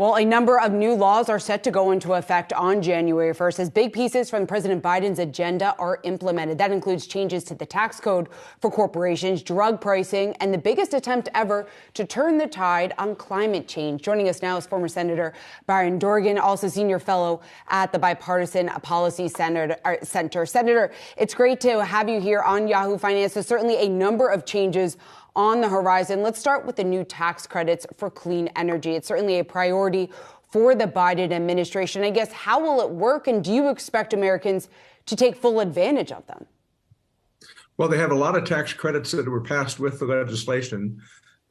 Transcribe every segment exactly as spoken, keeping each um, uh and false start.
Well, a number of new laws are set to go into effect on January first as big pieces from President Biden's agenda are implemented. That includes changes to the tax code for corporations, drug pricing, and the biggest attempt ever to turn the tide on climate change. Joining us now is former Senator Byron Dorgan, also senior fellow at the Bipartisan Policy Center. Senator, it's great to have you here on Yahoo Finance. There's certainly a number of changes on the horizon. Let's start with the new tax credits for clean energy. It's certainly a priority for the Biden administration. I guess, how will it work, and do you expect Americans to take full advantage of them? Well, they had a lot of tax credits that were passed with the legislation,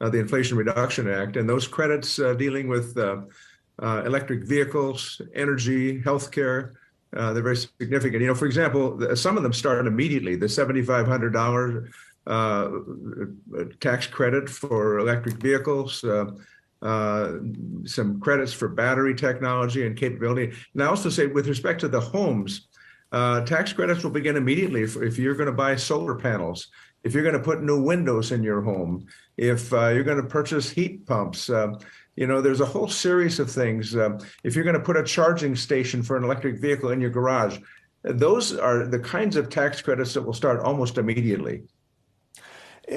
uh, the Inflation Reduction Act, and those credits uh, dealing with uh, uh, electric vehicles, energy, healthcare. Uh, they're very significant. You know, for example, some of them start immediately. The seven thousand five hundred dollars Uh, tax credit for electric vehicles, uh, uh, some credits for battery technology and capability. And I also say, with respect to the homes, uh, tax credits will begin immediately if, if you're going to buy solar panels, if you're going to put new windows in your home, if uh, you're going to purchase heat pumps. Uh, you know, there's a whole series of things. Uh, if you're going to put a charging station for an electric vehicle in your garage, those are the kinds of tax credits that will start almost immediately.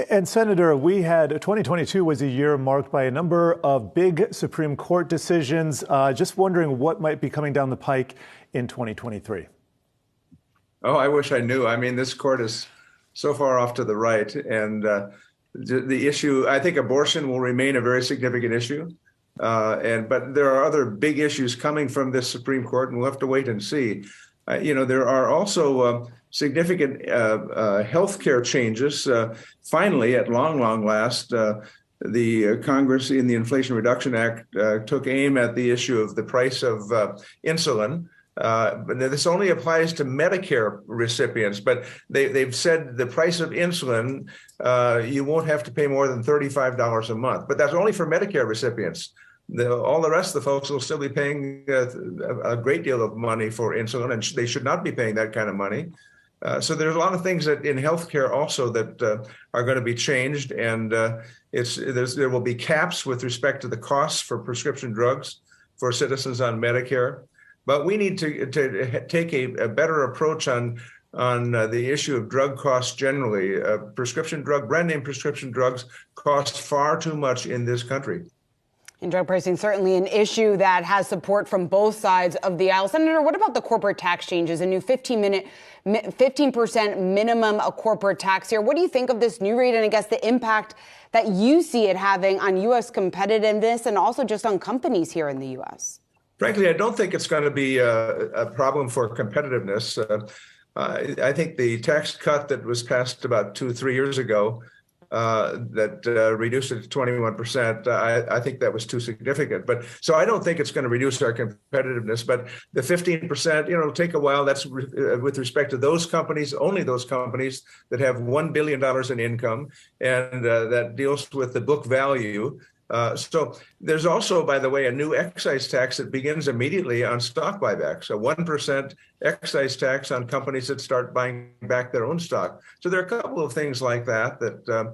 And Senator, we had twenty twenty-two was a year marked by a number of big Supreme Court decisions. Uh, just wondering what might be coming down the pike in twenty twenty-three. Oh, I wish I knew. I mean, this court is so far off to the right. And uh, the, the issue, I think abortion will remain a very significant issue. Uh, and but there are other big issues coming from this Supreme Court, and we'll have to wait and see. Uh, you know, there are also uh, significant uh, uh, health care changes. Uh, finally, at long, long last, uh, the uh, Congress in the Inflation Reduction Act uh, took aim at the issue of the price of uh, insulin. Uh, but this only applies to Medicare recipients, but they, they've said the price of insulin, uh, you won't have to pay more than thirty-five dollars a month. But that's only for Medicare recipients. The, all the rest of the folks will still be paying uh, a great deal of money for insulin, and sh- they should not be paying that kind of money. Uh, so there's a lot of things that in healthcare also that uh, are going to be changed, and uh, it's there will be caps with respect to the costs for prescription drugs for citizens on Medicare. But we need to, to take a, a better approach on on uh, the issue of drug costs generally. Uh, prescription drug, brand name prescription drugs cost far too much in this country. And drug pricing, certainly an issue that has support from both sides of the aisle. Senator, what about the corporate tax changes? A new fifteen minute, fifteen percent minimum of corporate tax here. What do you think of this new rate, and I guess the impact that you see it having on U S competitiveness and also just on companies here in the U S? Frankly, I don't think it's going to be a, a problem for competitiveness. Uh, I, I think the tax cut that was passed about two, three years ago Uh, that uh, reduced it to twenty-one percent. Uh, I, I think that was too significant. But so I don't think it's going to reduce our competitiveness. But the fifteen percent, you know, it'll take a while. That's re- with respect to those companies, only those companies that have one billion dollars in income, and uh, that deals with the book value. Uh, so there's also, by the way, a new excise tax that begins immediately on stock buybacks, a one percent excise tax on companies that start buying back their own stock. So there are a couple of things like that that um,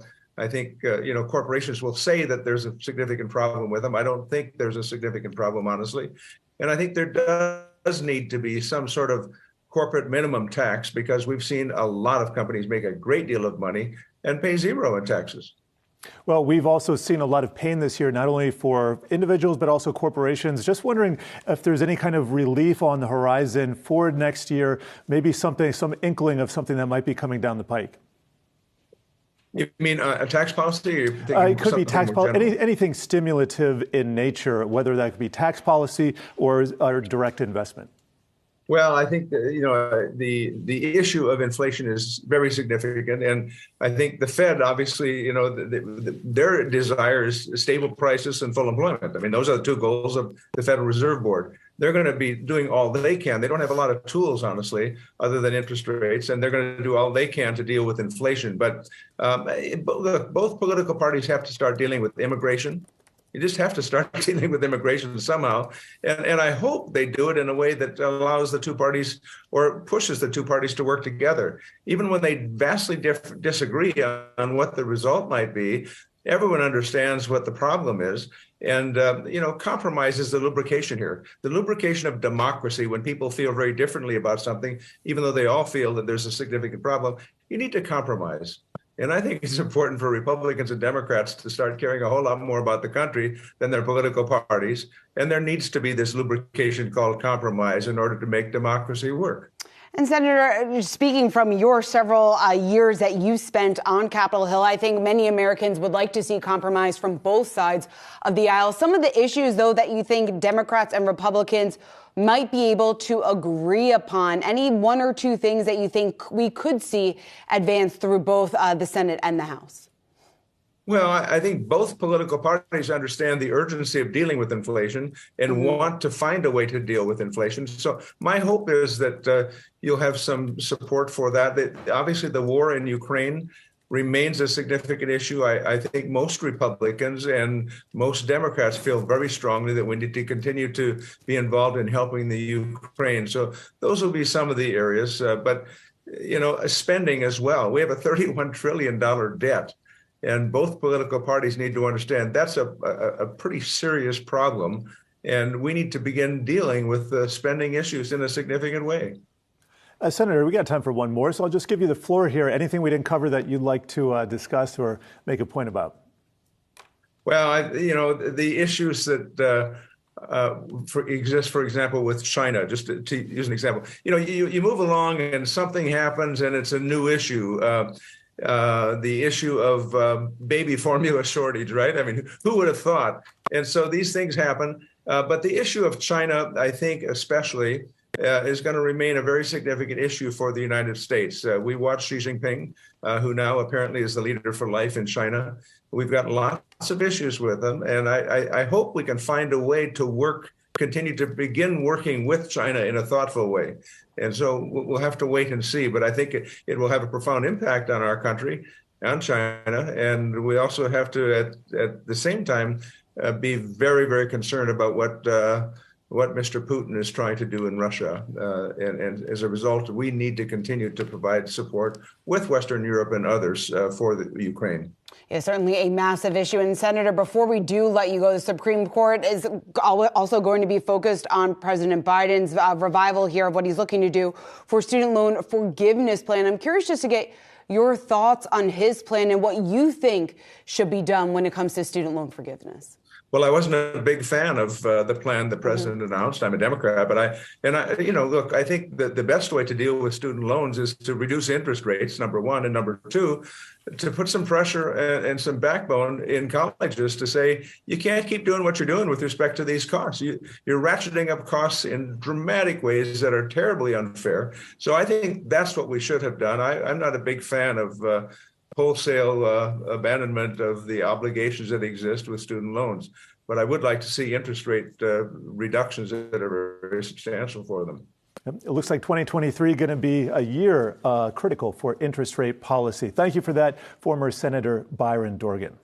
I think, uh, you know, corporations will say that there's a significant problem with them. I don't think there's a significant problem, honestly. And I think there does need to be some sort of corporate minimum tax, because we've seen a lot of companies make a great deal of money and pay zero in taxes. Well, we've also seen a lot of pain this year, not only for individuals, but also corporations. Just wondering if there's any kind of relief on the horizon for next year, maybe something, some inkling of something that might be coming down the pike. You mean uh, a tax policy? Or uh, it could be tax policy, any, anything stimulative in nature, whether that could be tax policy or, or direct investment. Well, I think that, you know, the the issue of inflation is very significant, and I think the Fed, obviously, you know, the, the, their desire is stable prices and full employment. I mean, those are the two goals of the Federal Reserve Board. They're going to be doing all they can. They don't have a lot of tools, honestly, other than interest rates, and they're going to do all they can to deal with inflation. But um, look, both political parties have to start dealing with immigration. You just have to start dealing with immigration somehow. And, and I hope they do it in a way that allows the two parties, or pushes the two parties, to work together, even when they vastly diff- disagree on what the result might be. everyone understands what the problem is. And, uh, you know, compromise is the lubrication here, the lubrication of democracy. When people feel very differently about something, even though they all feel that there's a significant problem, you need to compromise. And I think it's important for Republicans and Democrats to start caring a whole lot more about the country than their political parties. And there needs to be this lubrication called compromise in order to make democracy work. And Senator, speaking from your several uh, years that you spent on Capitol Hill, I think many Americans would like to see compromise from both sides of the aisle. Some of the issues, though, that you think Democrats and Republicans might be able to agree upon, any one or two things that you think we could see advance through both uh, the Senate and the House? Well, I think both political parties understand the urgency of dealing with inflation and mm-hmm. want to find a way to deal with inflation. So my hope is that uh, you'll have some support for that. That obviously, the war in Ukraine remains a significant issue. I, I think most Republicans and most Democrats feel very strongly that we need to continue to be involved in helping the Ukraine. So those will be some of the areas. Uh, but, you know, spending as well. We have a thirty-one trillion dollars debt. And both political parties need to understand that's a, a, a pretty serious problem. And we need to begin dealing with the spending issues in a significant way. Uh, Senator, we got time for one more, so I'll just give you the floor here. Anything we didn't cover that you'd like to uh, discuss or make a point about? Well, I, you know, the issues that uh, uh, for, exist, for example, with China, just to, to use an example, you know, you, you move along and something happens and it's a new issue. Uh, Uh, the issue of uh, baby formula shortage, right? I mean, who would have thought? And so these things happen. Uh, but the issue of China, I think especially, uh, is going to remain a very significant issue for the United States. Uh, we watch Xi Jinping, uh, who now apparently is the leader for life in China. We've got lots of issues with them. And I, I, I hope we can find a way to work, continue to begin working with China in a thoughtful way. And so we'll have to wait and see. But I think it, it will have a profound impact on our country, on China. And we also have to, at, at the same time, uh, be very, very concerned about what uh, what Mister Putin is trying to do in Russia. Uh, and, and as a result, we need to continue to provide support with Western Europe and others uh, for the Ukraine. It's certainly a massive issue. And, Senator, before we do let you go, the Supreme Court is also going to be focused on President Biden's uh, revival here of what he's looking to do for student loan forgiveness plan. I'm curious just to get your thoughts on his plan and what you think should be done when it comes to student loan forgiveness. Well, I wasn't a big fan of uh, the plan the president mm-hmm. announced. I'm a Democrat, but I, and I, you know, look, I think that the best way to deal with student loans is to reduce interest rates, number one, and number two, to put some pressure and, and some backbone in colleges to say, you can't keep doing what you're doing with respect to these costs. You, you're ratcheting up costs in dramatic ways that are terribly unfair. So I think that's what we should have done. I, I'm not a big fan of uh, wholesale uh, abandonment of the obligations that exist with student loans. But I would like to see interest rate uh, reductions that are very substantial for them. It looks like twenty twenty-three going to be a year uh, critical for interest rate policy. Thank you for that, former Senator Byron Dorgan.